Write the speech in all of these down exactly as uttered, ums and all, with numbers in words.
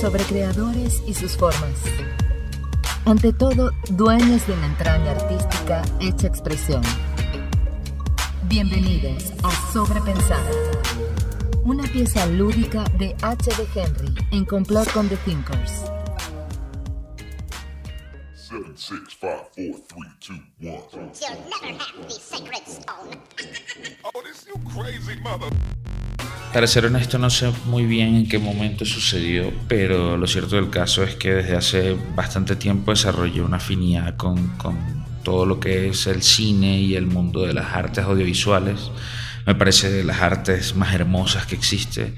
Sobre creadores y sus formas. Ante todo, dueños de una entraña artística hecha expresión. Bienvenidos a Sobrepensar, una pieza lúdica de H D Henry en complot con The Thinkers. seven, six, five, four, three, two, one. You'll never have the sacred stone. Oh, this you crazy mother. Para ser honesto, no sé muy bien en qué momento sucedió, pero lo cierto del caso es que desde hace bastante tiempo desarrollé una afinidad con, con todo lo que es el cine y el mundo de las artes audiovisuales. Me parece de las artes más hermosas que existe,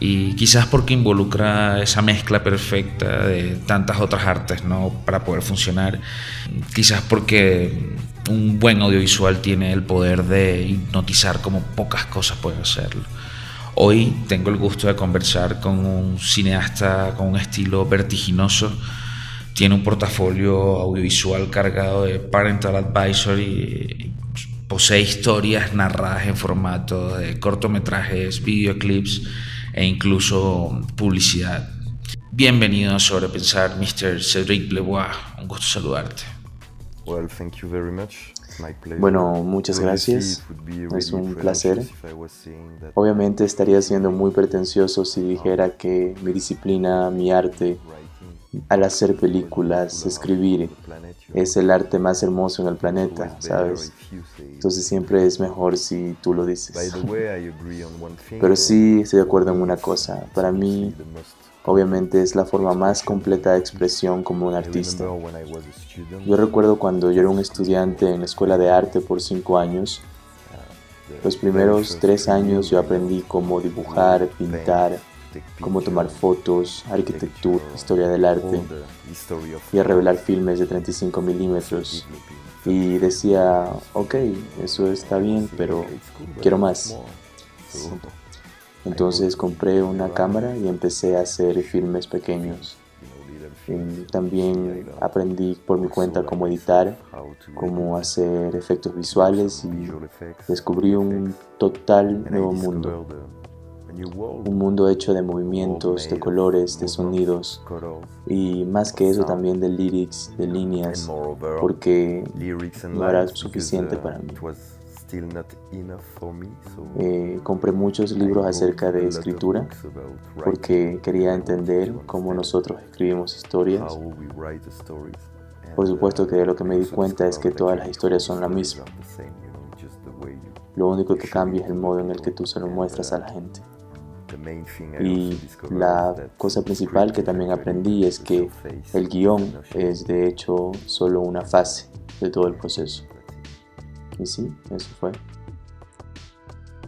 y quizás porque involucra esa mezcla perfecta de tantas otras artes, ¿no?, para poder funcionar. Quizás porque un buen audiovisual tiene el poder de hipnotizar como pocas cosas pueden hacerlo. Hoy tengo el gusto de conversar con un cineasta con un estilo vertiginoso. Tiene un portafolio audiovisual cargado de parental advisory, posee historias narradas en formato de cortometrajes, videoclips e incluso publicidad. Bienvenido a Sobrepensar, mister Cédric Blaisbois. Un gusto saludarte. Well, thank you very much. Bueno, muchas gracias, es un placer. Obviamente estaría siendo muy pretencioso si dijera que mi disciplina, mi arte, al hacer películas, escribir, es el arte más hermoso en el planeta, ¿sabes? Entonces siempre es mejor si tú lo dices. Pero sí estoy de acuerdo en una cosa, para mí obviamente es la forma más completa de expresión como un artista. Yo recuerdo cuando yo era un estudiante en la escuela de arte por cinco años. Los primeros tres años yo aprendí cómo dibujar, pintar, cómo tomar fotos, arquitectura, historia del arte, y a revelar filmes de treinta y cinco milímetros. Y decía, ok, eso está bien, pero quiero más. Sí. Entonces compré una cámara y empecé a hacer filmes pequeños. Y también aprendí por mi cuenta cómo editar, cómo hacer efectos visuales, y descubrí un total nuevo mundo. Un mundo hecho de movimientos, de colores, de sonidos, y más que eso también de lyrics, de líneas, porque no era suficiente para mí. Eh, compré muchos libros acerca de escritura porque quería entender cómo nosotros escribimos historias. Por supuesto que lo que me di cuenta es que todas las historias son la misma. Lo único que cambia es el modo en el que tú se lo muestras a la gente. Y la cosa principal que también aprendí es que el guión es de hecho solo una fase de todo el proceso. Y sí, eso fue.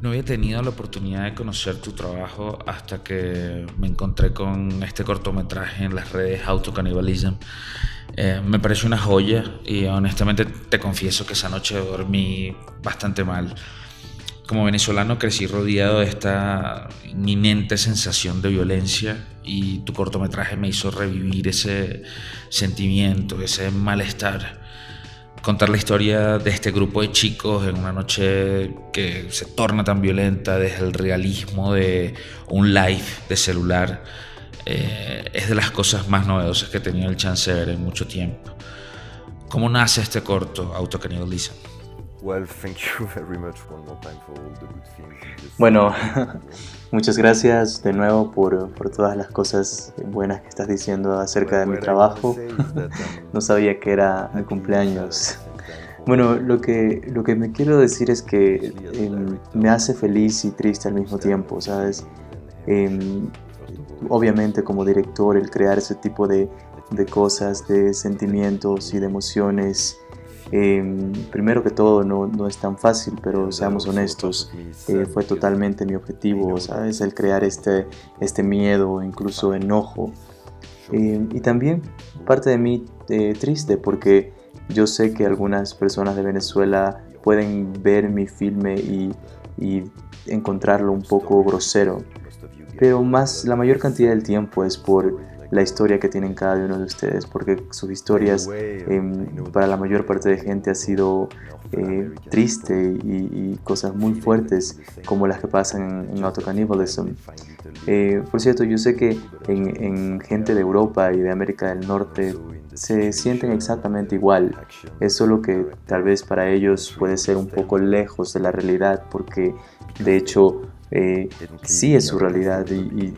No había tenido la oportunidad de conocer tu trabajo hasta que me encontré con este cortometraje en las redes, Autocannibalism. Eh, me pareció una joya y honestamente te confieso que esa noche dormí bastante mal. Como venezolano crecí rodeado de esta inminente sensación de violencia, y tu cortometraje me hizo revivir ese sentimiento, ese malestar. Contar la historia de este grupo de chicos en una noche que se torna tan violenta desde el realismo de un live de celular eh, es de las cosas más novedosas que he tenido el chance de ver en mucho tiempo. ¿Cómo nace este corto, Autocannibalism? Bueno, muchas gracias de nuevo por, por todas las cosas buenas que estás diciendo acerca de mi trabajo. No sabía que era mi cumpleaños. Bueno, lo que, lo que me quiero decir es que eh, me hace feliz y triste al mismo tiempo, ¿sabes? Eh, obviamente como director, el crear ese tipo de, de cosas, de sentimientos y de emociones, Eh, primero que todo no, no es tan fácil, pero seamos honestos, eh, fue totalmente mi objetivo, ¿sabes? El crear este, este miedo, incluso enojo, eh, y también parte de mí eh, triste, porque yo sé que algunas personas de Venezuela pueden ver mi filme y, y encontrarlo un poco grosero, pero más, la mayor cantidad del tiempo es por la historia que tienen cada uno de ustedes, porque sus historias eh, para la mayor parte de gente ha sido eh, triste y, y cosas muy fuertes como las que pasan en, en Autocannibalism. Eh, por cierto, yo sé que en, en gente de Europa y de América del Norte se sienten exactamente igual, es solo que tal vez para ellos puede ser un poco lejos de la realidad, porque de hecho eh, sí es su realidad y, y,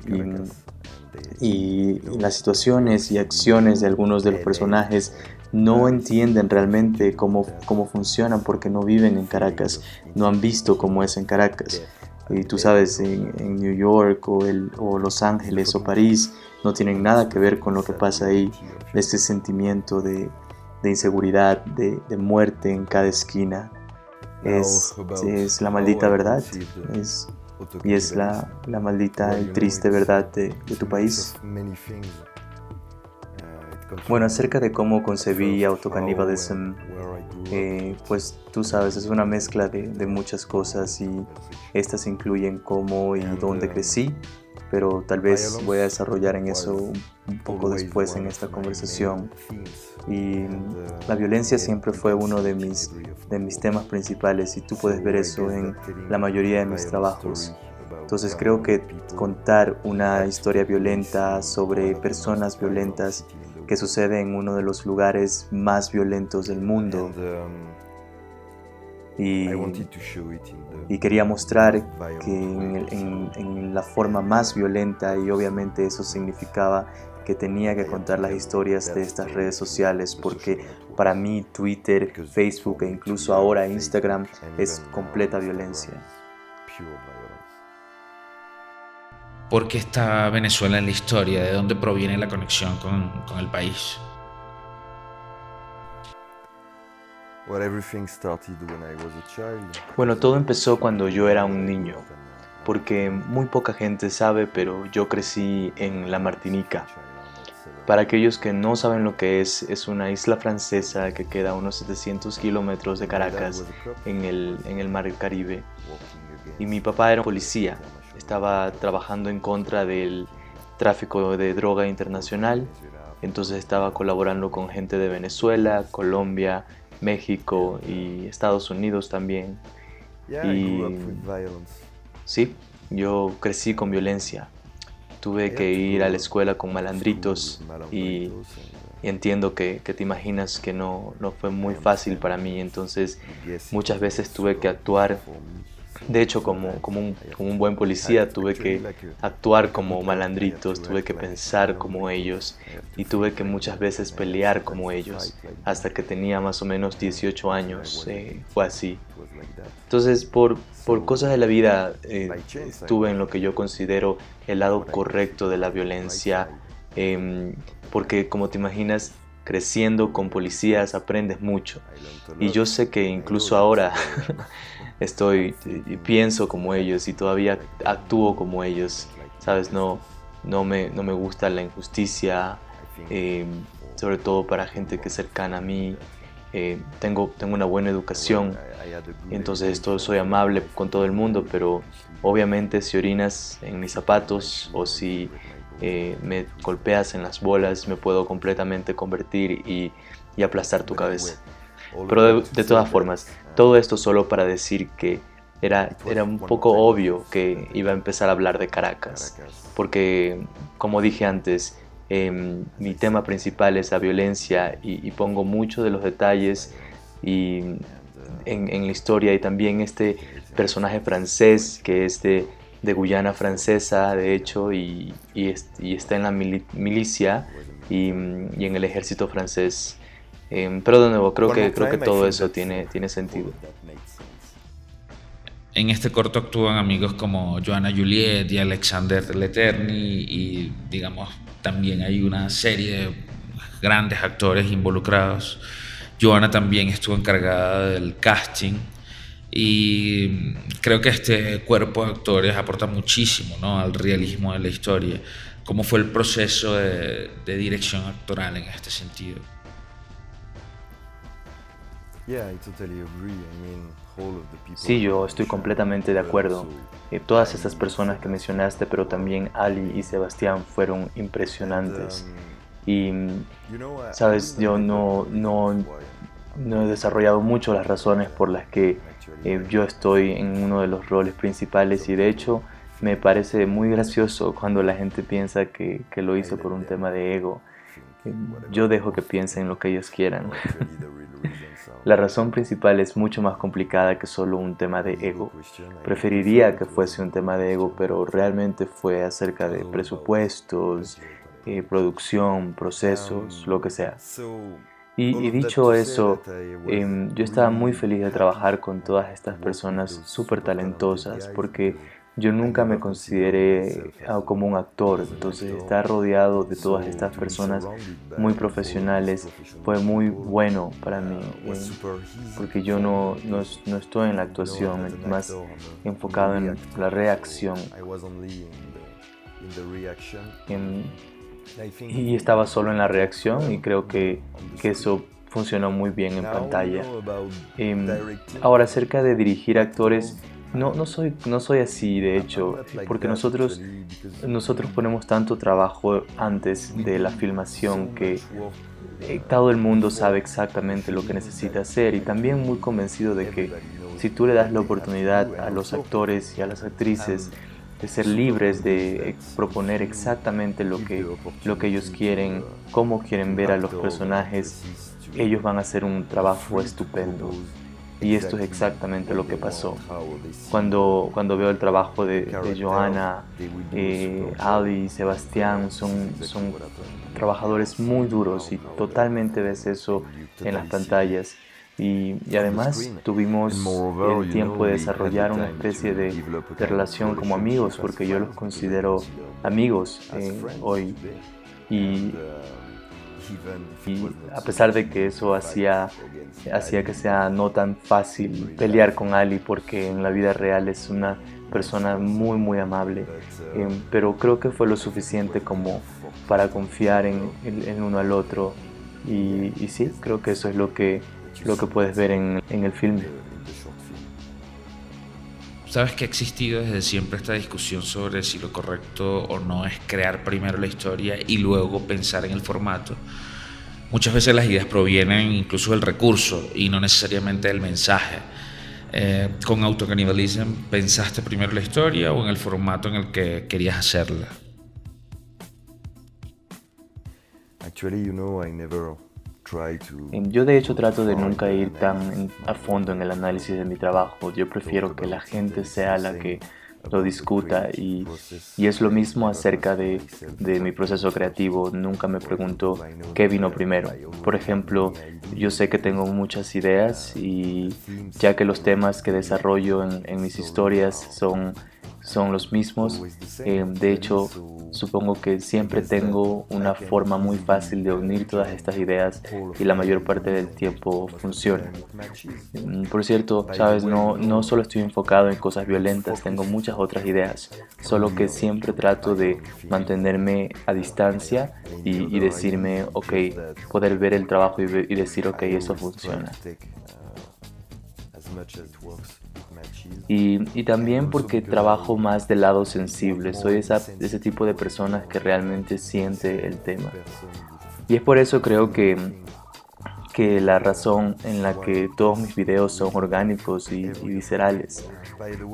y, y las situaciones y acciones de algunos de los personajes no entienden realmente cómo, cómo funcionan, porque no viven en Caracas, no han visto cómo es en Caracas. Y tú sabes, en, en New York o, el, o Los Ángeles o París no tienen nada que ver con lo que pasa ahí. Este sentimiento de, de inseguridad, de, de muerte en cada esquina, es, es la maldita verdad, es, y es la, la maldita y triste verdad de, de tu país. Bueno, acerca de cómo concebí Autocannibalism, eh, pues tú sabes, es una mezcla de, de muchas cosas, y estas incluyen cómo y dónde crecí, pero tal vez voy a desarrollar en eso un poco después en esta conversación. Y la violencia siempre fue uno de mis, de mis temas principales, y tú puedes ver eso en la mayoría de mis trabajos. Entonces creo que contar una historia violenta sobre personas violentas que sucede en uno de los lugares más violentos del mundo, Y, y quería mostrar que en, en, en la forma más violenta, y obviamente eso significaba que tenía que contar las historias de estas redes sociales, porque para mí Twitter, Facebook e incluso ahora Instagram es completa violencia. ¿Por qué está Venezuela en la historia? ¿De dónde proviene la conexión con, con el país? Bueno, todo empezó cuando yo era un niño, porque muy poca gente sabe, pero yo crecí en la Martinica. Para aquellos que no saben lo que es, es una isla francesa que queda a unos setecientos kilómetros de Caracas, en el, en el mar Caribe. Y mi papá era un policía, estaba trabajando en contra del tráfico de droga internacional, entonces estaba colaborando con gente de Venezuela, Colombia, México y Estados Unidos también. Y sí, yo crecí con violencia. Tuve que ir a la escuela con malandritos, y, y entiendo que, que te imaginas que no, no fue muy fácil para mí. Entonces muchas veces tuve que actuar, de hecho como, como, un, como un buen policía, tuve que actuar como malandritos, tuve que pensar como ellos y tuve que muchas veces pelear como ellos, hasta que tenía más o menos dieciocho años, eh, fue así. Entonces por, por cosas de la vida eh, estuve en lo que yo considero el lado correcto de la violencia, eh, porque como te imaginas, creciendo con policías aprendes mucho, y yo sé que incluso ahora estoy, pienso como ellos y todavía actúo como ellos, ¿sabes? No, no, me, no me gusta la injusticia, eh, sobre todo para gente que es cercana a mí. Eh, tengo, tengo una buena educación, entonces esto, soy amable con todo el mundo, pero obviamente si orinas en mis zapatos o si Eh, me golpeas en las bolas, me puedo completamente convertir y, y aplastar tu cabeza. Pero de, de todas formas, todo esto solo para decir que era, era un poco obvio que iba a empezar a hablar de Caracas, porque como dije antes, eh, mi tema principal es la violencia, y, y pongo muchos de los detalles y, en, en la historia, y también este personaje francés que es de de Guyana Francesa, de hecho, y, y, y está en la mili milicia y, y en el ejército francés. Eh, pero de nuevo, creo que, creo que todo eso tiene, tiene sentido. En este corto actúan amigos como Joanna Juliet y Alexander Leterny, y digamos, también hay una serie de grandes actores involucrados. Joanna también estuvo encargada del casting, y creo que este cuerpo de actores aporta muchísimo, ¿no?, al realismo de la historia. ¿Cómo fue el proceso de, de dirección actoral en este sentido? Sí, yo estoy completamente de acuerdo. Todas estas personas que mencionaste, pero también Ali y Sebastián, fueron impresionantes. Y, sabes, yo no, no, no he desarrollado mucho las razones por las que eh, yo estoy en uno de los roles principales, y de hecho me parece muy gracioso cuando la gente piensa que, que lo hice por un tema de ego. Yo dejo que piensen lo que ellos quieran. La razón principal es mucho más complicada que solo un tema de ego. Preferiría que fuese un tema de ego, pero realmente fue acerca de presupuestos, eh, producción, procesos, lo que sea. Y, y dicho eso, eh, yo estaba muy feliz de trabajar con todas estas personas súper talentosas, porque yo nunca me consideré como un actor, entonces estar rodeado de todas estas personas muy profesionales fue muy bueno para mí, porque yo no, no, no estoy en la actuación, es más enfocado en la reacción. En, y estaba solo en la reacción, y creo que, que eso funcionó muy bien en pantalla. Eh, ahora, acerca de dirigir actores, No, no, soy, no soy así, de hecho, porque nosotros, nosotros ponemos tanto trabajo antes de la filmación que todo el mundo sabe exactamente lo que necesita hacer, y también muy convencido de que si tú le das la oportunidad a los actores y a las actrices de ser libres de proponer exactamente lo que, lo que ellos quieren, cómo quieren ver a los personajes, ellos van a hacer un trabajo estupendo. Y esto es exactamente lo que pasó. Cuando, cuando veo el trabajo de, de Johanna, eh, Ali, Sebastián, son, son trabajadores muy duros, y totalmente ves eso en las pantallas. Y, y además tuvimos el tiempo de desarrollar una especie de, de relación como amigos, porque yo los considero amigos eh, hoy. Y, Y a pesar de que eso hacía, hacía que sea no tan fácil pelear con Ali, porque en la vida real es una persona muy muy amable, eh, pero creo que fue lo suficiente como para confiar en, en, en uno al otro, y, y sí, creo que eso es lo que, lo que puedes ver en, en el filme. Sabes que ha existido desde siempre esta discusión sobre si lo correcto o no es crear primero la historia y luego pensar en el formato. Muchas veces las ideas provienen incluso del recurso y no necesariamente del mensaje. Eh, ¿Con Autocannibalism pensaste primero la historia o en el formato en el que querías hacerla? Actually, you know, I never... Yo de hecho trato de nunca ir tan a fondo en el análisis de mi trabajo. Yo prefiero que la gente sea la que lo discuta, y, y es lo mismo acerca de, de mi proceso creativo. Nunca me pregunto qué vino primero. Por ejemplo, yo sé que tengo muchas ideas, y ya que los temas que desarrollo en, en mis historias son, son los mismos, eh, de hecho supongo que siempre tengo una forma muy fácil de unir todas estas ideas, y la mayor parte del tiempo funciona. Por cierto, sabes, no, no solo estoy enfocado en cosas violentas, tengo muchas otras ideas, solo que siempre trato de mantenerme a distancia y, y decirme, ok, poder ver el trabajo y, y decir, ok, eso funciona. Y, y también porque trabajo más del lado sensible, soy esa, ese tipo de personas que realmente siente el tema. Y es por eso creo que, que la razón en la que todos mis videos son orgánicos y, y viscerales.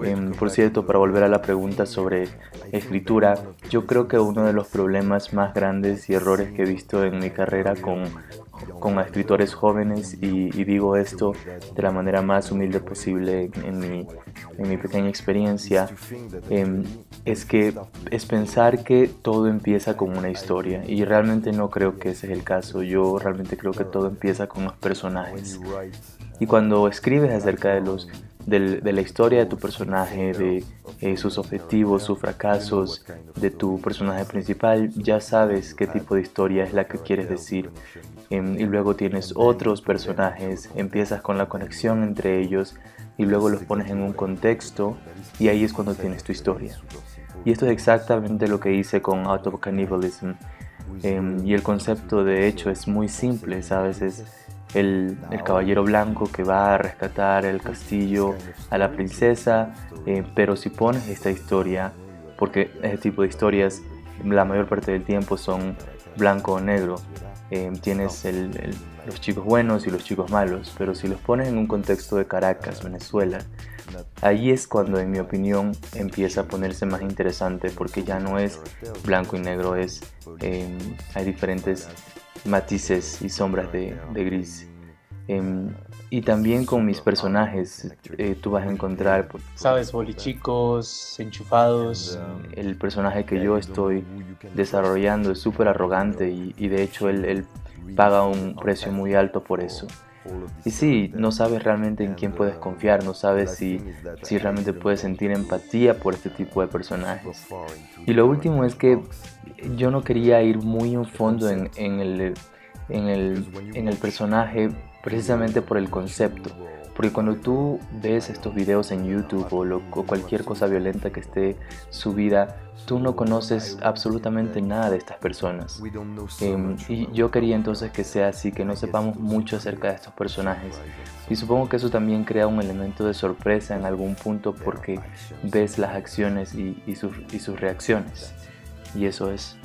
Eh, por cierto, para volver a la pregunta sobre escritura, yo creo que uno de los problemas más grandes y errores que he visto en mi carrera con... con escritores jóvenes, y, y digo esto de la manera más humilde posible en mi, en mi pequeña experiencia, eh, es que es pensar que todo empieza con una historia, y realmente no creo que ese es el caso. Yo realmente creo que todo empieza con los personajes, y cuando escribes acerca de los De, de la historia de tu personaje, de eh, sus objetivos, sus fracasos, de tu personaje principal, ya sabes qué tipo de historia es la que quieres decir. Eh, y luego tienes otros personajes, empiezas con la conexión entre ellos, y luego los pones en un contexto, y ahí es cuando tienes tu historia. Y esto es exactamente lo que hice con Autocannibalism. Eh, y el concepto de hecho es muy simple, ¿sabes? Es el, el caballero blanco que va a rescatar el castillo a la princesa, eh, pero si pones esta historia, porque este tipo de historias la mayor parte del tiempo son blanco o negro, eh, tienes el, el, los chicos buenos y los chicos malos, pero si los pones en un contexto de Caracas, Venezuela, ahí es cuando, en mi opinión, empieza a ponerse más interesante, porque ya no es blanco y negro, es eh, hay diferentes matices y sombras de, de gris. Eh, y también con mis personajes, eh, tú vas a encontrar, sabes, bolichicos, enchufados. El personaje que yo estoy desarrollando es súper arrogante y, y de hecho él, él paga un precio muy alto por eso. Y sí, no sabes realmente en quién puedes confiar, no sabes si, si realmente puedes sentir empatía por este tipo de personajes. Y lo último es que yo no quería ir muy en fondo en, en, el, en, el, en el personaje precisamente por el concepto. Porque cuando tú ves estos videos en YouTube o, lo, o cualquier cosa violenta que esté subida, tú no conoces absolutamente nada de estas personas. Eh, y yo quería entonces que sea así, que no sepamos mucho acerca de estos personajes. Y supongo que eso también crea un elemento de sorpresa en algún punto, porque ves las acciones y, y, sus, y sus reacciones. Y eso es.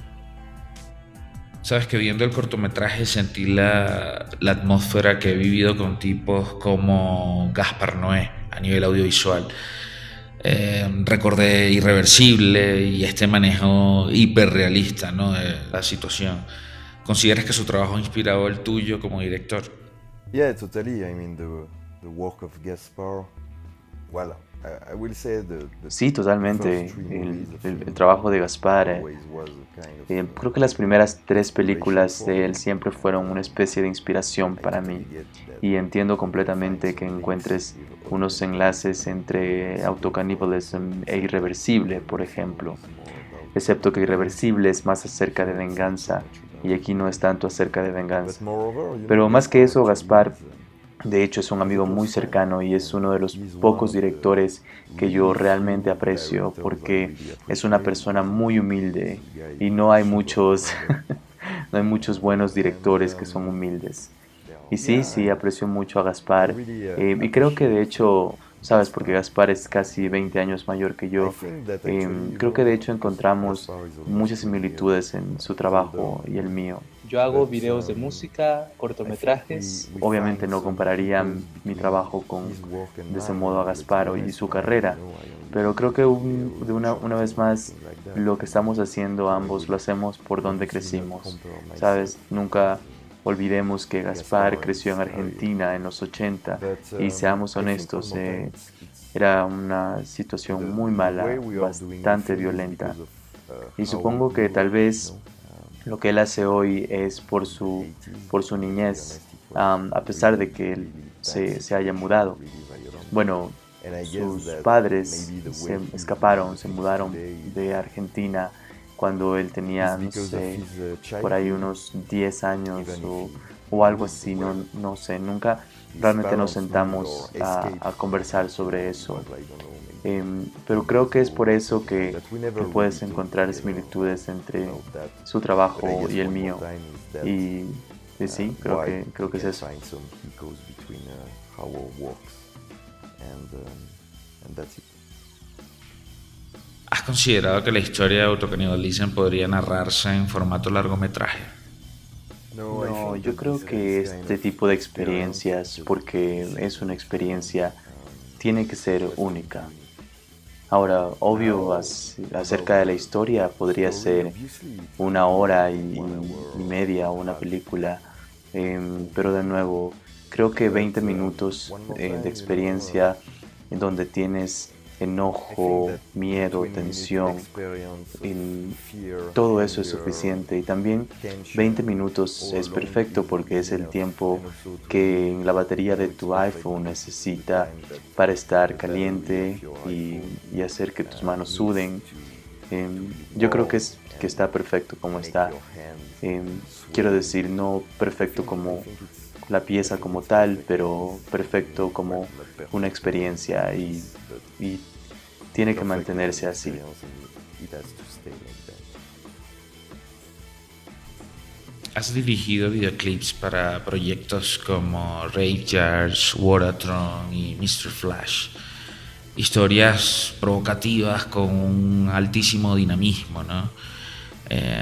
Sabes que viendo el cortometraje sentí la, la atmósfera que he vivido con tipos como Gaspar Noé a nivel audiovisual. Eh, recordé Irreversible y este manejo hiperrealista, ¿no?, de la situación. ¿Consideras que su trabajo ha inspirado el tuyo como director? Yeah, totally. I mean, the, the work of Gaspar, well, I will say the, the sí, totalmente. El, el, el trabajo de Gaspar. Eh, eh, creo que las primeras tres películas de él siempre fueron una especie de inspiración para mí. Y entiendo completamente que encuentres unos enlaces entre Autocannibalism e Irreversible, por ejemplo. Excepto que Irreversible es más acerca de venganza y aquí no es tanto acerca de venganza. Pero más que eso, Gaspar, de hecho, es un amigo muy cercano y es uno de los pocos directores que yo realmente aprecio, porque es una persona muy humilde y no hay muchos, no hay muchos buenos directores que son humildes. Y sí, sí, aprecio mucho a Gaspar. Eh, y creo que de hecho, ¿sabes?, porque Gaspar es casi veinte años mayor que yo. Eh, creo que de hecho encontramos muchas similitudes en su trabajo y el mío. Yo hago videos de música, cortometrajes. Obviamente no compararía mi trabajo con, de ese modo, a Gaspar y su carrera, pero creo que un, de una, una vez más lo que estamos haciendo ambos lo hacemos por donde crecimos. ¿Sabes? Nunca olvidemos que Gaspar creció en Argentina en los ochenta y, seamos honestos, eh, era una situación muy mala, bastante violenta. Y supongo que tal vez lo que él hace hoy es por su, por su niñez, um, a pesar de que él se, se haya mudado. Bueno, sus padres se escaparon, se mudaron de Argentina cuando él tenía, no sé, por ahí unos diez años o, o algo así, no, no sé. Nunca realmente nos sentamos a, a conversar sobre eso. Eh, pero creo que es por eso que, que puedes encontrar similitudes entre su trabajo y el mío. Y, y sí, creo que, creo que es eso. ¿Has considerado que la historia de Autocannibalism podría narrarse en formato largometraje? No, yo creo que este tipo de experiencias, porque es una experiencia, tiene que ser única. Ahora, obvio, acerca de la historia, podría ser una hora y media una película, eh, pero de nuevo, creo que veinte minutos eh, de experiencia en donde tienes enojo, miedo, tensión, y todo eso es suficiente. Y también veinte minutos es perfecto, porque es el tiempo que la batería de tu iPhone necesita para estar caliente y, y hacer que tus manos suden. Eh, yo creo que, es, que está perfecto como está. Eh, quiero decir, no perfecto como la pieza como tal, pero perfecto como una experiencia, y, y tiene que mantenerse así. Has dirigido videoclips para proyectos como Rape Jars, Huoratron y mister Flash. Historias provocativas con un altísimo dinamismo, ¿no? Eh,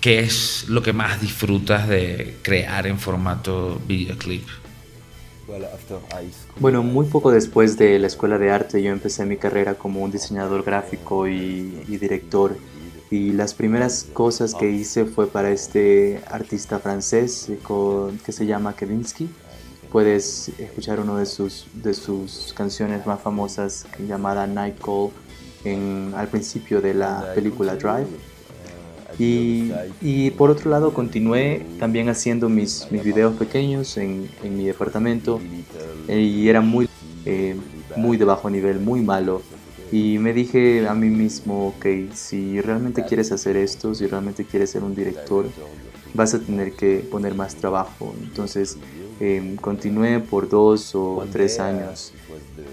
¿Qué es lo que más disfrutas de crear en formato videoclip? Bueno, muy poco después de la escuela de arte yo empecé mi carrera como un diseñador gráfico y, y director. Y las primeras cosas que hice fue para este artista francés con, que se llama Kavinsky. Puedes escuchar una de sus, de sus canciones más famosas llamada Nightcall al principio de la película Drive. Y, y por otro lado continué también haciendo mis, mis videos pequeños en, en mi departamento y era muy, eh, muy de bajo nivel, muy malo. Y me dije a mí mismo, ok, si realmente quieres hacer esto, si realmente quieres ser un director, vas a tener que poner más trabajo. Entonces eh, continué por dos o tres años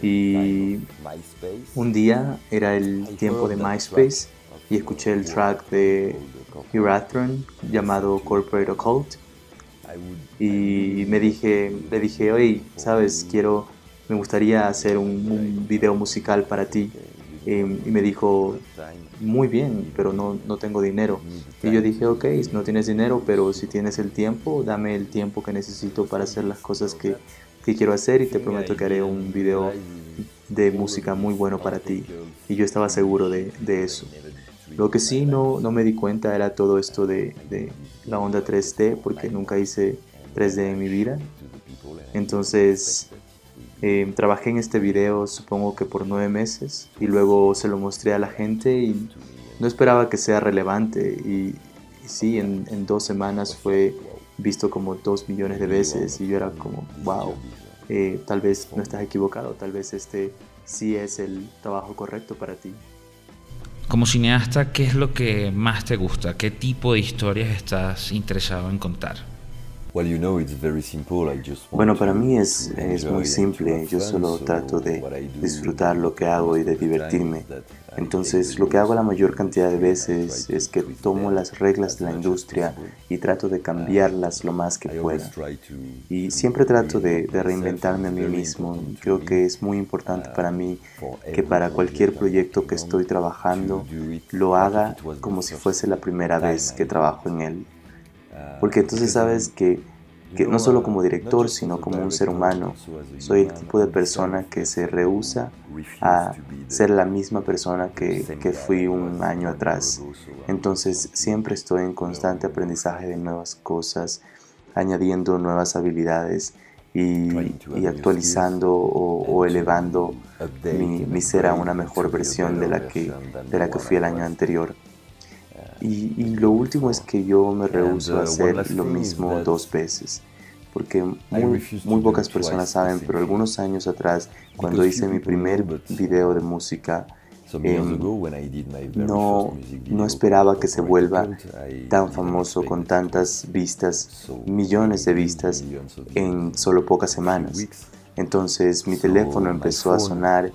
y un día era el tiempo de MySpace y escuché el track de Huoratron llamado Corporate Occult y me dije, le dije, oye, sabes, quiero... me gustaría hacer un, un video musical para ti. Eh, y me dijo, muy bien, pero no, no tengo dinero. Y yo dije, ok, no tienes dinero, pero si tienes el tiempo, dame el tiempo que necesito para hacer las cosas que, que quiero hacer y te prometo que haré un video de música muy bueno para ti. Y yo estaba seguro de, de eso. Lo que sí no, no me di cuenta era todo esto de, de la onda tres D, porque nunca hice tres D en mi vida. Entonces... Eh, trabajé en este video supongo que por nueve meses y luego se lo mostré a la gente y no esperaba que sea relevante y, y sí, en, en dos semanas fue visto como dos millones de veces y yo era como, wow, eh, tal vez no estás equivocado, tal vez este sí es el trabajo correcto para ti. Como cineasta, ¿qué es lo que más te gusta? ¿Qué tipo de historias estás interesado en contar? Bueno, para mí es, es muy simple, yo solo trato de disfrutar lo que hago y de divertirme. Entonces, lo que hago la mayor cantidad de veces es que tomo las reglas de la industria y trato de cambiarlas lo más que pueda. Y siempre trato de, de reinventarme a mí mismo. Creo que es muy importante para mí que para cualquier proyecto que estoy trabajando, lo haga como si fuese la primera vez que trabajo en él. Porque entonces sabes que, que no solo como director, sino como un ser humano, soy el tipo de persona que se rehúsa a ser la misma persona que, que fui un año atrás. Entonces siempre estoy en constante aprendizaje de nuevas cosas, añadiendo nuevas habilidades y, y actualizando o, o elevando mi, mi ser a una mejor versión de la que, de la que fui el año anterior. Y, y lo último es que yo me rehúso a hacer lo mismo dos veces, porque muy, muy pocas personas saben, pero algunos años atrás, cuando hice mi primer video de música, eh, no, no esperaba que se vuelva tan famoso con tantas vistas, millones de vistas en solo pocas semanas. Entonces mi teléfono empezó a sonar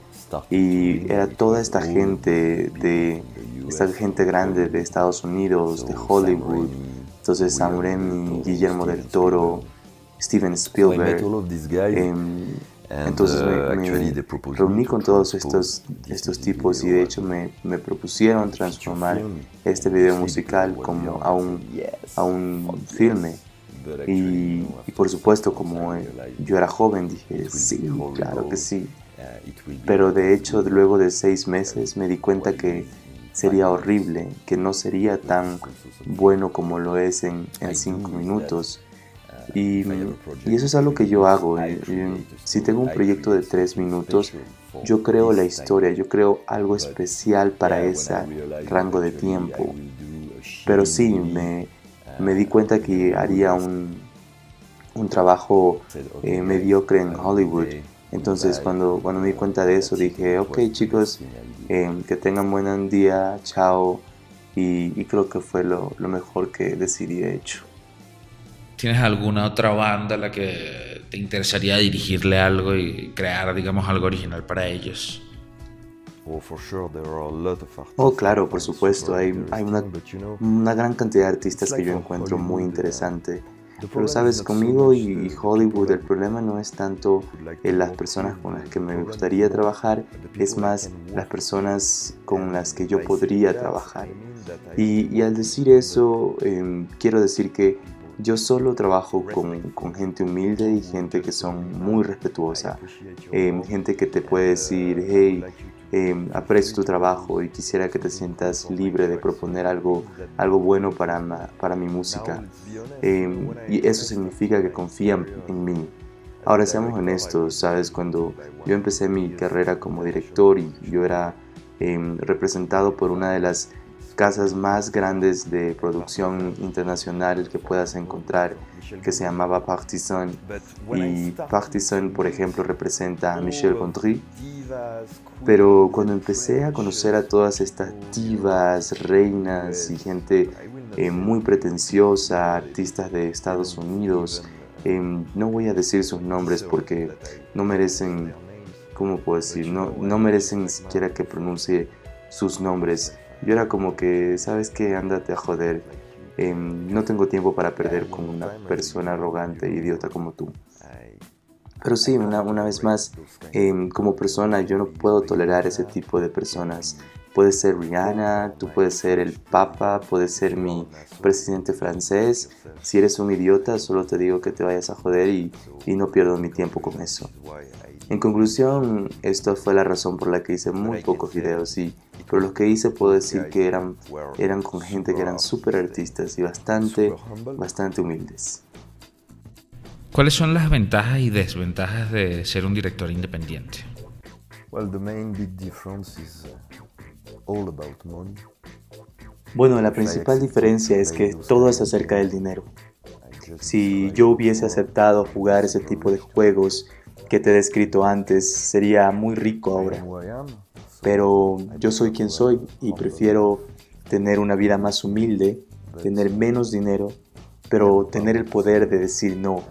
y era toda esta gente de... Esta gente grande de Estados Unidos, de Hollywood, entonces Sam Remy, Guillermo del Toro, Steven Spielberg. Entonces me, me reuní con todos estos, estos tipos y de hecho me, me propusieron transformar este video musical como a un, a un filme. Y, y por supuesto, como yo era joven, dije, sí, claro que sí. Pero de hecho, luego de seis meses me di cuenta que sería horrible, que no sería tan bueno como lo es en, en cinco minutos. Y, y eso es algo que yo hago. Si tengo un proyecto de tres minutos, yo creo la historia, yo creo algo especial para ese rango de tiempo. Pero sí, me, me di cuenta que haría un, un trabajo eh, mediocre en Hollywood. Entonces cuando, cuando me di cuenta de eso dije, ok chicos, eh, que tengan buen día, chao, y, y creo que fue lo, lo mejor que decidí de hecho. ¿Tienes alguna otra banda a la que te interesaría dirigirle algo y crear, digamos, algo original para ellos? Oh, claro, por supuesto, hay, hay una, una gran cantidad de artistas que yo encuentro muy interesante. Pero sabes, conmigo y Hollywood el problema no es tanto en las personas con las que me gustaría trabajar, es más las personas con las que yo podría trabajar. Y, y al decir eso, eh, quiero decir que yo solo trabajo con, con gente humilde y gente que son muy respetuosa, eh, gente que te puede decir, hey, Eh, aprecio tu trabajo y quisiera que te sientas libre de proponer algo, algo bueno para, ma, para mi música. Eh, y eso significa que confían en mí. Ahora, seamos honestos, ¿sabes? Cuando yo empecé mi carrera como director y yo era eh, representado por una de las casas más grandes de producción internacional que puedas encontrar, que se llamaba Partizan. Y Partizan, por ejemplo, representa a Michel Gondry. Pero cuando empecé a conocer a todas estas divas, reinas y gente eh, muy pretenciosa, artistas de Estados Unidos, eh, no voy a decir sus nombres porque no merecen, ¿cómo puedo decir? No, no merecen ni siquiera que pronuncie sus nombres. Yo era como que, ¿sabes qué? Ándate a joder. Eh, no tengo tiempo para perder con una persona arrogante e idiota como tú. Pero sí, una, una vez más, eh, como persona yo no puedo tolerar ese tipo de personas. Puedes ser Rihanna, tú puedes ser el Papa, puedes ser mi presidente francés. Si eres un idiota, solo te digo que te vayas a joder y, y no pierdo mi tiempo con eso. En conclusión, esta fue la razón por la que hice muy pocos videos, y pero los que hice puedo decir que eran, eran con gente que eran súper artistas y bastante, bastante humildes. ¿Cuáles son las ventajas y desventajas de ser un director independiente? Bueno, la principal diferencia es que todo es acerca del dinero. Si yo hubiese aceptado jugar ese tipo de juegos que te he descrito antes, sería muy rico ahora. Pero yo soy quien soy y prefiero tener una vida más humilde, tener menos dinero, pero tener el poder de decir no.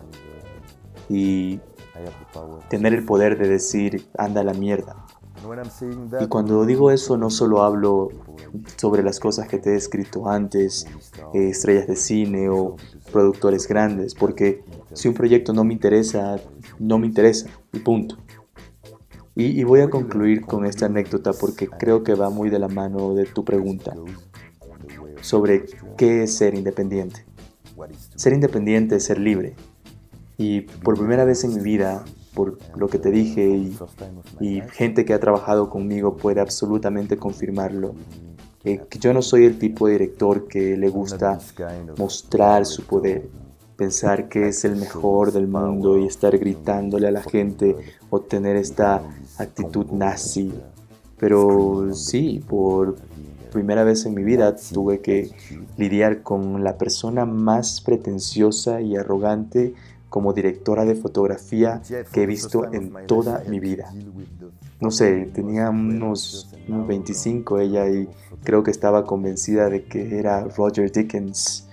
Y tener el poder de decir, anda a la mierda. Y cuando digo eso, no solo hablo sobre las cosas que te he descrito antes, eh, estrellas de cine o productores grandes, porque si un proyecto no me interesa, no me interesa, y punto. Y, y voy a concluir con esta anécdota porque creo que va muy de la mano de tu pregunta sobre qué es ser independiente. Ser independiente es ser libre. Y por primera vez en mi vida, por lo que te dije, y, y gente que ha trabajado conmigo puede absolutamente confirmarlo, que yo no soy el tipo de director que le gusta mostrar su poder, pensar que es el mejor del mundo y estar gritándole a la gente o tener esta actitud nazi. Pero sí, por primera vez en mi vida tuve que lidiar con la persona más pretenciosa y arrogante como directora de fotografía que he visto en toda mi vida. No sé, tenía unos, unos veinticinco ella y creo que estaba convencida de que era Roger Dickens.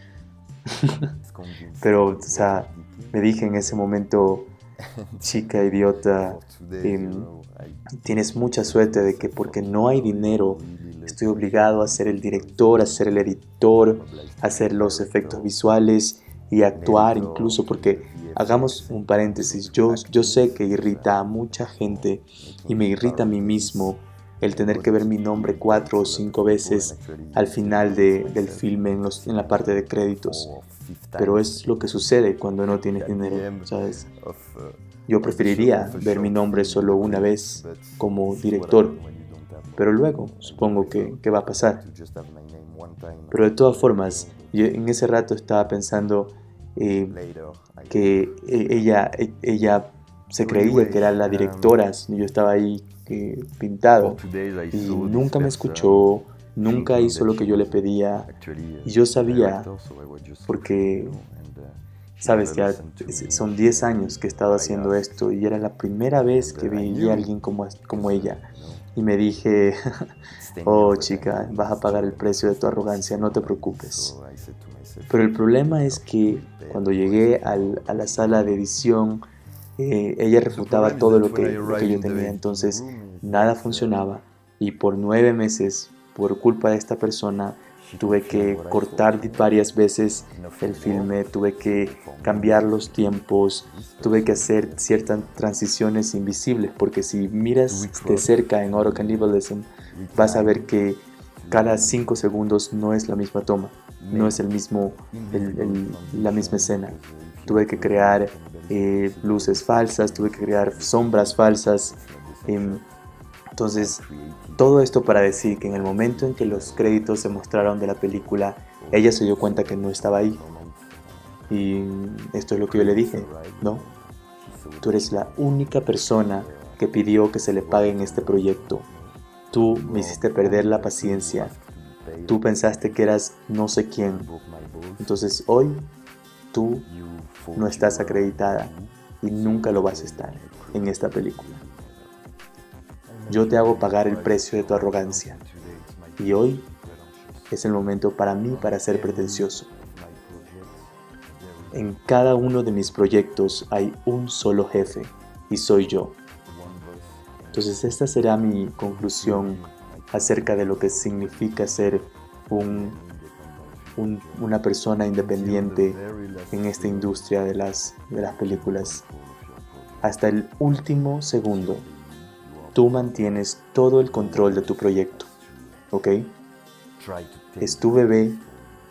Pero, o sea, me dije en ese momento, chica idiota, eh, tienes mucha suerte de que porque no hay dinero estoy obligado a ser el director, a ser el editor, a hacer los efectos visuales y actuar incluso, porque hagamos un paréntesis, yo, yo sé que irrita a mucha gente y me irrita a mí mismo el tener que ver mi nombre cuatro o cinco veces al final de, del filme en, los, en la parte de créditos, pero es lo que sucede cuando no tienes dinero, ¿sabes? Yo preferiría ver mi nombre solo una vez como director, pero luego supongo que, que va a pasar. Pero de todas formas, yo en ese rato estaba pensando eh, que ella, ella se creía que era la directora, yo estaba ahí eh, pintado y nunca me escuchó, nunca hizo lo que yo le pedía y yo sabía porque, sabes, ya son diez años que he estado haciendo esto y era la primera vez que veía a alguien como, como ella. Y me dije, oh chica, vas a pagar el precio de tu arrogancia, no te preocupes. Pero el problema es que cuando llegué al, a la sala de edición, eh, ella refutaba todo lo que, lo que yo tenía, entonces nada funcionaba. y por nueve meses, por culpa de esta persona, tuve que cortar varias veces el filme, tuve que cambiar los tiempos, tuve que hacer ciertas transiciones invisibles, porque si miras de cerca en Autocannibalism, vas a ver que cada cinco segundos no es la misma toma, no es el mismo, el, el, la misma escena. Tuve que crear eh, luces falsas, tuve que crear sombras falsas. Eh, entonces, todo esto para decir que en el momento en que los créditos se mostraron de la película, ella se dio cuenta que no estaba ahí. Y esto es lo que yo le dije, ¿no? Tú eres la única persona que pidió que se le pague en este proyecto. Tú me hiciste perder la paciencia. Tú pensaste que eras no sé quién. Entonces hoy tú no estás acreditada y nunca lo vas a estar en esta película. Yo te hago pagar el precio de tu arrogancia. Y hoy es el momento para mí para ser pretencioso. En cada uno de mis proyectos hay un solo jefe, y soy yo. Entonces esta será mi conclusión acerca de lo que significa ser un, un, una persona independiente en esta industria de las, de las películas. Hasta el último segundo, tú mantienes todo el control de tu proyecto, ¿ok? Es tu bebé,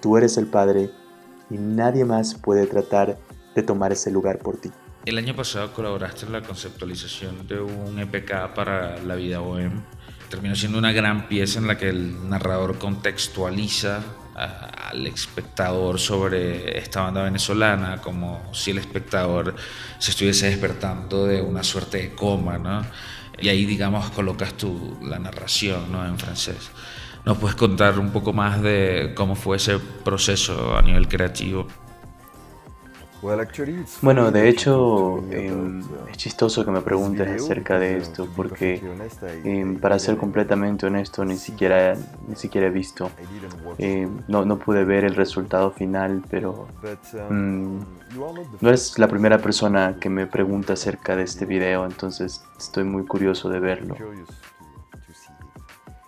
tú eres el padre y nadie más puede tratar de tomar ese lugar por ti. El año pasado colaboraste en la conceptualización de un E P K para La Vida Bohème. Terminó siendo una gran pieza en la que el narrador contextualiza a, al espectador sobre esta banda venezolana, como si el espectador se estuviese despertando de una suerte de coma, ¿no? Y ahí, digamos, colocas tú la narración, ¿no?, en francés. ¿Nos puedes contar un poco más de cómo fue ese proceso a nivel creativo? Bueno, de hecho, eh, es chistoso que me preguntes acerca de esto, porque eh, para ser completamente honesto, ni siquiera, ni siquiera he visto. Eh, no, no pude ver el resultado final, pero mm, no eres la primera persona que me pregunta acerca de este video, entonces estoy muy curioso de verlo.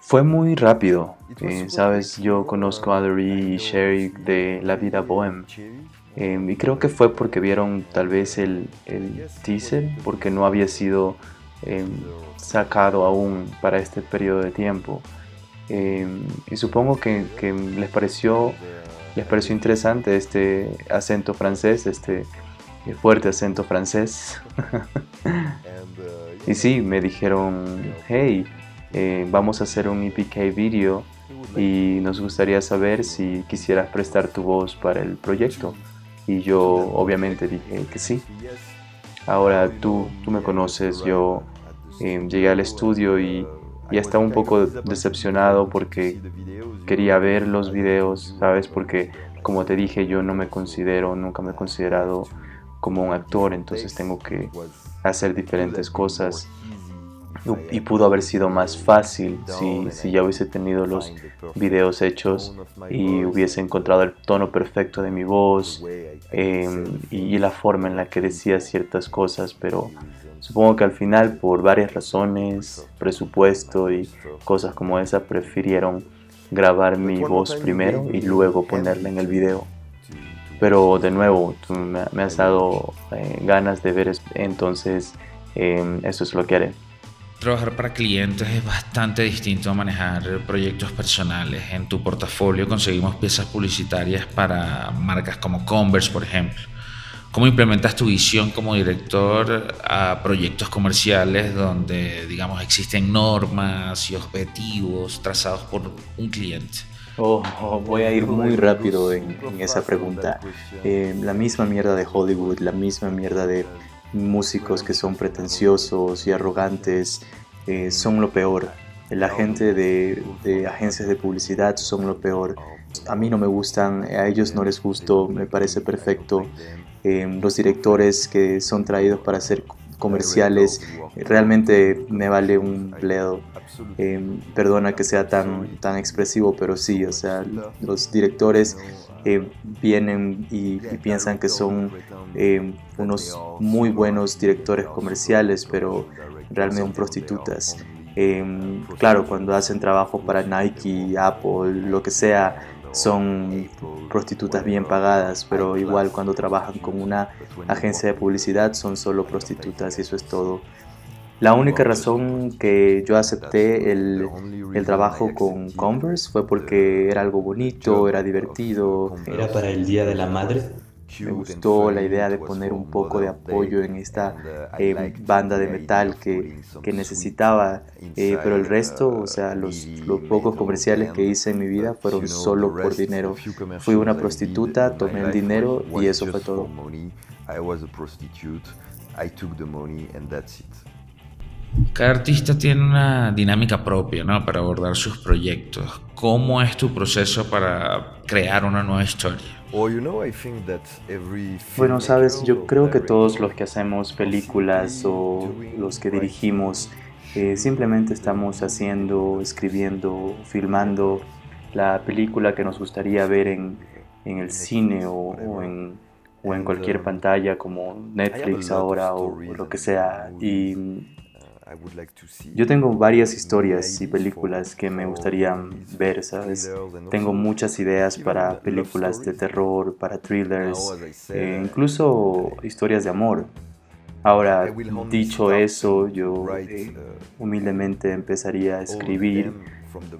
Fue muy rápido. Eh, Sabes, yo conozco a Audrey y Sherry de La Vida Bohème. Eh, y creo que fue porque vieron tal vez el, el teaser, porque no había sido eh, sacado aún para este periodo de tiempo. Eh, y supongo que, que les pareció, les pareció interesante este acento francés, este fuerte acento francés. Y sí, me dijeron, hey, eh, vamos a hacer un E P K video y nos gustaría saber si quisieras prestar tu voz para el proyecto. Y yo obviamente dije que sí. Ahora tú, tú me conoces, yo eh, llegué al estudio y, y estaba un poco decepcionado porque quería ver los videos, ¿sabes? Porque como te dije, yo no me considero, nunca me he considerado como un actor, entonces tengo que hacer diferentes cosas. Y pudo haber sido más fácil si, si ya hubiese tenido los videos hechos y hubiese encontrado el tono perfecto de mi voz eh, y la forma en la que decía ciertas cosas, pero supongo que al final, por varias razones, presupuesto y cosas como esa, prefirieron grabar mi voz primero y luego ponerla en el video. Pero de nuevo, tú me, me has dado eh, ganas de ver, entonces eh, eso es lo que haré. Trabajar para clientes es bastante distinto a manejar proyectos personales. En tu portafolio conseguimos piezas publicitarias para marcas como Converse, por ejemplo. ¿Cómo implementas tu visión como director a proyectos comerciales donde, digamos, existen normas y objetivos trazados por un cliente? Oh, oh, voy a ir muy rápido en, en esa pregunta. Eh, la misma mierda de Hollywood, la misma mierda de músicos que son pretenciosos y arrogantes, eh, son lo peor. La gente de, de agencias de publicidad son lo peor. A mí no me gustan, a ellos no les gustó, me parece perfecto. Eh, los directores que son traídos para hacer comerciales, realmente me vale un bledo. Eh, perdona que sea tan, tan expresivo, pero sí, o sea, los directores Eh, vienen y, y piensan que son eh, unos muy buenos directores comerciales, pero realmente son prostitutas. Eh, claro, cuando hacen trabajo para Nike, Apple, lo que sea, son prostitutas bien pagadas, pero igual cuando trabajan con una agencia de publicidad son solo prostitutas y eso es todo. La única razón que yo acepté el, el trabajo con Converse fue porque era algo bonito, era divertido. ¿Era para el Día de la Madre? Me gustó la idea de poner un poco de apoyo en esta eh, banda de metal que, que necesitaba, eh, pero el resto, o sea, los, los pocos comerciales que hice en mi vida fueron solo por dinero. Fui una prostituta, tomé el dinero y eso fue todo. Cada artista tiene una dinámica propia, ¿no?, para abordar sus proyectos. ¿Cómo es tu proceso para crear una nueva historia? Bueno, sabes, yo creo que todos los que hacemos películas o los que dirigimos eh, simplemente estamos haciendo, escribiendo, filmando la película que nos gustaría ver en, en el cine o, o en... o en cualquier pantalla como Netflix ahora o lo que sea. Y yo tengo varias historias y películas que me gustaría ver, ¿sabes? Tengo muchas ideas para películas de terror, para thrillers, e incluso historias de amor. Ahora, dicho eso, yo eh, humildemente empezaría a escribir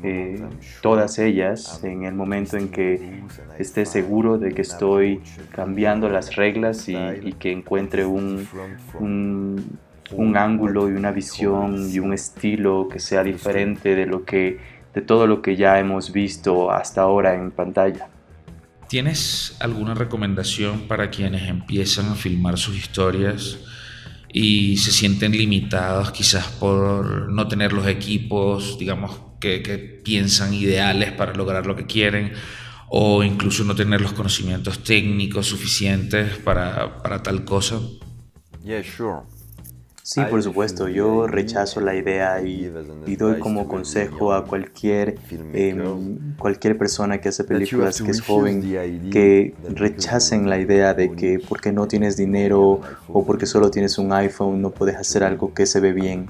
eh, todas ellas en el momento en que esté seguro de que estoy cambiando las reglas y, y que encuentre un, un, un ángulo y una visión y un estilo que sea diferente de, lo que, de todo lo que ya hemos visto hasta ahora en pantalla. ¿Tienes alguna recomendación para quienes empiezan a filmar sus historias y se sienten limitados quizás por no tener los equipos, digamos, que, que piensan ideales para lograr lo que quieren, o incluso no tener los conocimientos técnicos suficientes para, para tal cosa? Sí, por supuesto, yo rechazo la idea y, y doy como consejo a cualquier, eh, cualquier persona que hace películas que es joven que rechacen la idea de que porque no tienes dinero o porque solo tienes un iPhone no puedes hacer algo que se ve bien.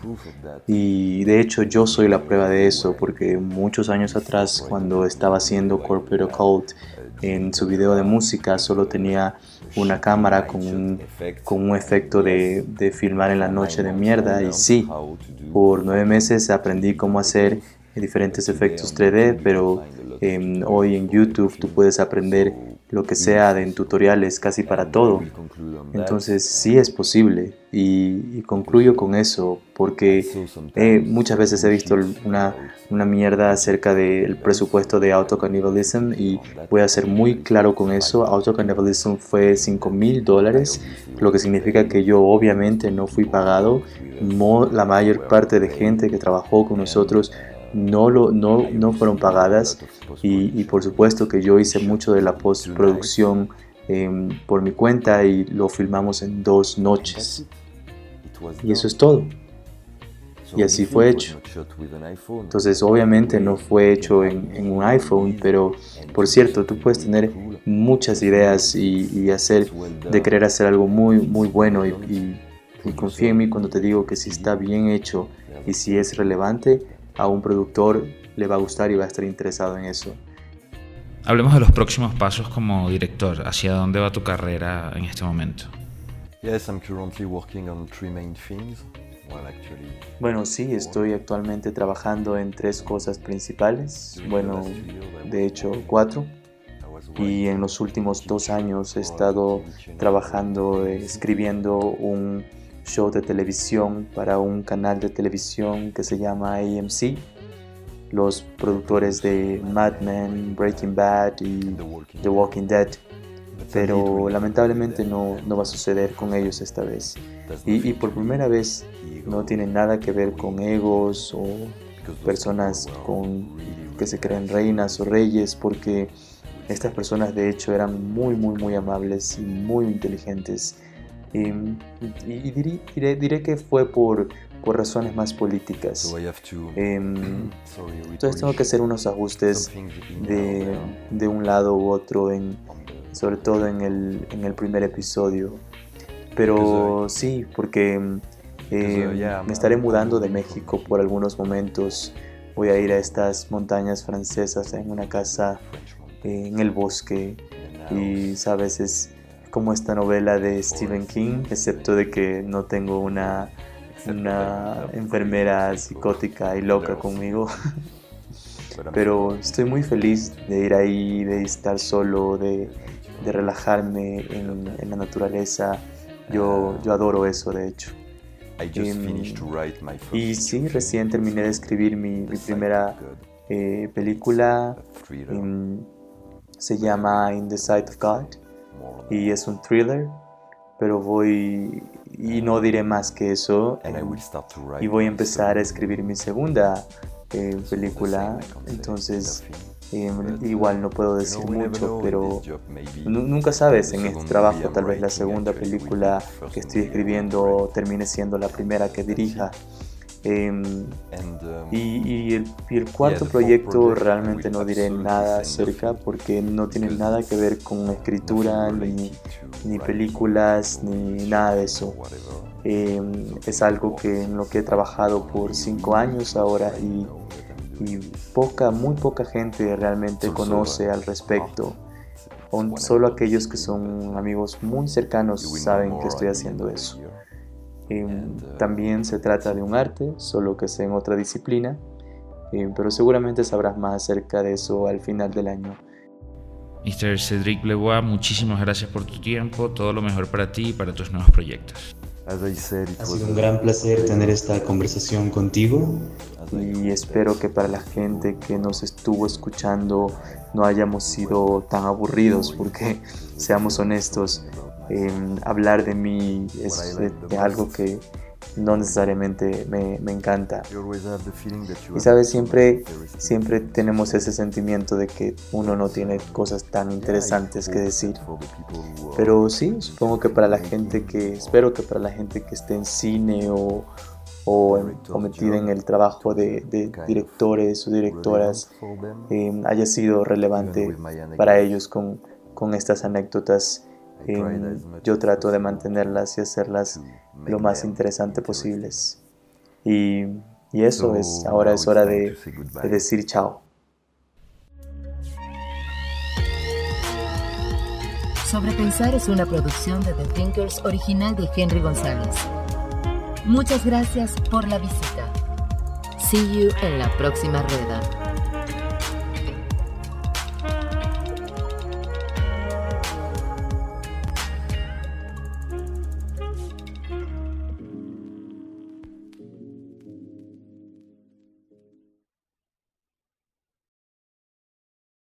Y de hecho yo soy la prueba de eso, porque muchos años atrás, cuando estaba haciendo Corporate Occult, en su video de música solo tenía una cámara con un, con un efecto de, de filmar en la noche de mierda, y sí, por nueve meses aprendí cómo hacer diferentes efectos tres D, pero eh, hoy en YouTube tú puedes aprender lo que sea de, en tutoriales casi para todo. Entonces sí es posible, y, y concluyo con eso, porque eh, muchas veces he visto una, una mierda acerca del presupuesto de Autocannibalism, y voy a ser muy claro con eso. Autocannibalism fue cinco mil dólares, lo que significa que yo obviamente no fui pagado. Mo, la mayor parte de gente que trabajó con nosotros No, lo, no, no fueron pagadas, y, y por supuesto que yo hice mucho de la postproducción eh, por mi cuenta, y lo filmamos en dos noches. Y eso es todo. Y así fue hecho. Entonces obviamente no fue hecho en, en un iPhone, pero por cierto, tú puedes tener muchas ideas y, y hacer, de querer hacer algo muy, muy bueno, y, y, y confía en mí cuando te digo que si está bien hecho y si es relevante, a un productor le va a gustar y va a estar interesado en eso. Hablemos de los próximos pasos como director. ¿Hacia dónde va tu carrera en este momento? Bueno, sí, estoy actualmente trabajando en tres cosas principales. Bueno, de hecho, cuatro. Y en los últimos dos años he estado trabajando, eh, escribiendo un show de televisión para un canal de televisión que se llama A M C. Los productores de Mad Men, Breaking Bad y The Walking Dead. Pero lamentablemente no, no va a suceder con ellos esta vez. Y, y por primera vez no tiene nada que ver con egos o personas con, que se creen reinas o reyes, porque estas personas de hecho eran muy, muy, muy amables y muy inteligentes. Y, y diré, diré, diré que fue por, por razones más políticas. Eh, entonces tengo que hacer unos ajustes de, de un lado u otro, en, sobre todo en el, en el primer episodio. Pero sí, porque Eh, me estaré mudando de México por algunos momentos. Voy a ir a estas montañas francesas en una casa eh, en el bosque. Y sabes, es como esta novela de Stephen King, excepto de que no tengo una, una enfermera psicótica y loca conmigo. Pero estoy muy feliz de ir ahí, de estar solo, de, de relajarme en, en la naturaleza. Yo, yo adoro eso, de hecho. Y, y sí, recién terminé de escribir mi, mi primera eh, película. Eh, se llama In the Sight of God y es un thriller, pero voy, y no diré más que eso, eh, y voy a empezar a escribir mi segunda eh, película. Entonces eh, igual no puedo decir mucho, pero nunca sabes en este trabajo, tal vez la segunda película que estoy escribiendo termine siendo la primera que dirija. Eh, y, y, el, y el cuarto proyecto realmente no diré nada acerca porque no tiene nada que ver con escritura, ni, ni películas, ni nada de eso. Eh, es algo que, en lo que he trabajado por cinco años ahora y, y poca, muy poca gente realmente conoce al respecto. Solo aquellos que son amigos muy cercanos saben que estoy haciendo eso. Eh, también se trata de un arte, solo que es en otra disciplina, eh, pero seguramente sabrás más acerca de eso al final del año. mister Cédric Blaisbois, muchísimas gracias por tu tiempo, todo lo mejor para ti y para tus nuevos proyectos. Ha sido un gran placer tener esta conversación contigo. Y espero que para la gente que nos estuvo escuchando no hayamos sido tan aburridos, porque seamos honestos, Eh, hablar de mí es de, de algo que no necesariamente me, me encanta. Y sabes, siempre, siempre tenemos ese sentimiento de que uno no tiene cosas tan interesantes que decir. Pero sí, supongo que para la gente que, espero que para la gente que esté en cine o, o, o metida en el trabajo de, de directores o directoras, eh, haya sido relevante para ellos con, con estas anécdotas. Eh, yo trato de mantenerlas y hacerlas lo más interesante posibles. Y, y eso es, ahora es hora de, de decir chao. Sobrepensar es una producción de The Thinkers original de Henry González. Muchas gracias por la visita. See you en la próxima rueda.